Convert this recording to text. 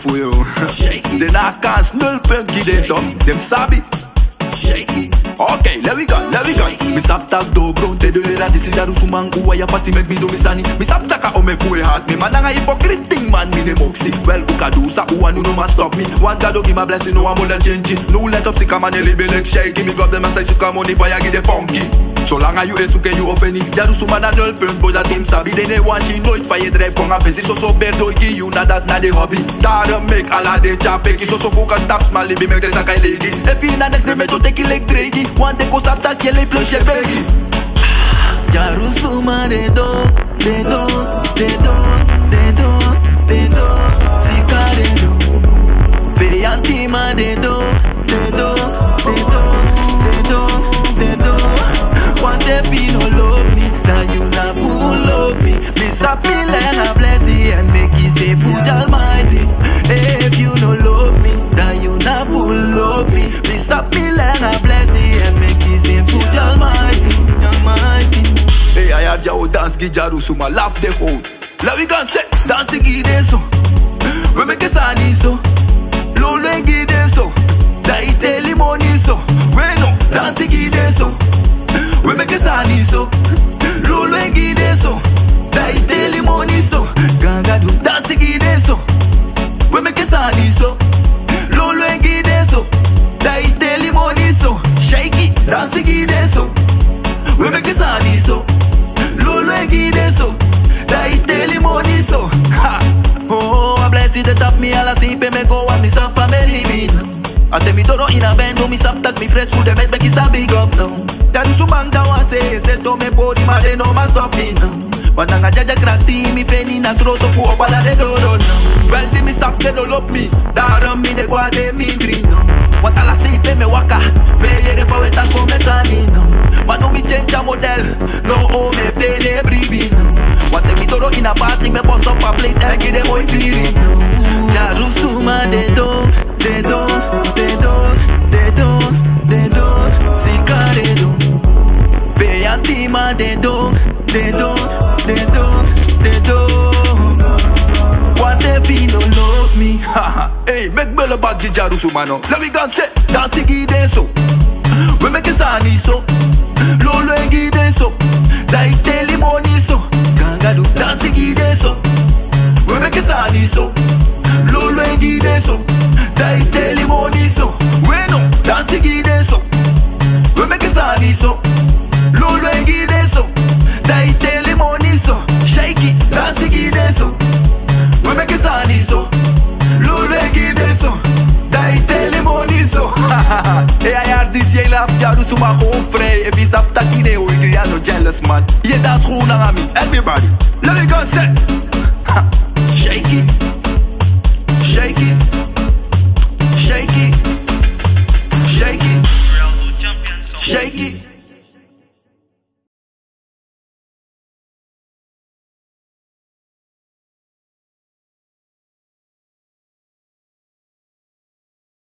for you. Then I can't smell Perky they talk, them sabi. Okay, let we go. Me saptak do bro, te do era disi daru sumang uwa ya pasi me bido misani. Me saptaka o me full heart, me mananga hypocrite thing man me ne moxie. Well, uka do sa uwa no ma stop me. One God do give my blessing, no one more than change it. No let up sick man eli belek shake, give me problem as I should come on if I get the funky. So long as you esuke you open it, daru sumana girl pun for that team sabi. They ne want she know it fire drive konga fesi so so bad do give you na that na the hobby. Daru make ala de chapeki so so focus stop small be make the sakai lady. If you na next me to take electricity. One day cause after kill a plush a baby. Yarusuma de do. Sika de do. Periantima de do. One day be no love me, now you na full love me. Miss a pill and a blessing and make it say food almighty. If you no love me, now you na full love me. Miss a pill and a blessing and make it say food almighty. Hey, I had your dance gijaru so my laugh the phone. La we can say dance gide so. We make it sunny so. Lolo gide so. Daite limoni so. We no dance gide so. We make it sunny so. Lolo gide so. Daite limoni so. Ganga do dance gide so. We make it sunny so. Lolo gide so. Daite limoni so. Shake it dance gide so. We make it sunny so. Lolo gide so. Daite limoni so. Ha. Oh, I bless you the top me all I see pe me go and me suffer me limit. I tell me todo in a bend, me sap tak me fresh food, the best make it a big up now. Dance to bang down I say, set to me body, my day no man stop me now. But I jaja crack tea, me feni na throw to food up all the door now. Well, they me sap, they don't love me, darum me, they go and they me drink now. What all I say, pay me waka, me here for it and come me sunny now. But no me change a model, no oh me pay they breathing now. What tell me todo in a party, me boss up a place and give them boy feeling now. Yarusuma they don't, they don't. They do, Sicaredo. Feyantima, they do. What if he don't love me? Haha, hey, make bella bag Gijaru Sumano. Let me go set, dancing so. We make a sunny so. Lolo gide so. Like daily money so. Gangadu, dancing so. We make a sunny so. Lolo gide so. Like daily money so. Dancing guide so, we make it sunny so. Lolo guide so, daite limoni so. Shake it, dancing guide so, we make it sunny so. Lolo guide so, daite limoni so. Hey, I heard this year laugh, Jaru suma home free. If it's up takine, we create no jealous man. Yeah, that's who na me. Everybody, let me go set.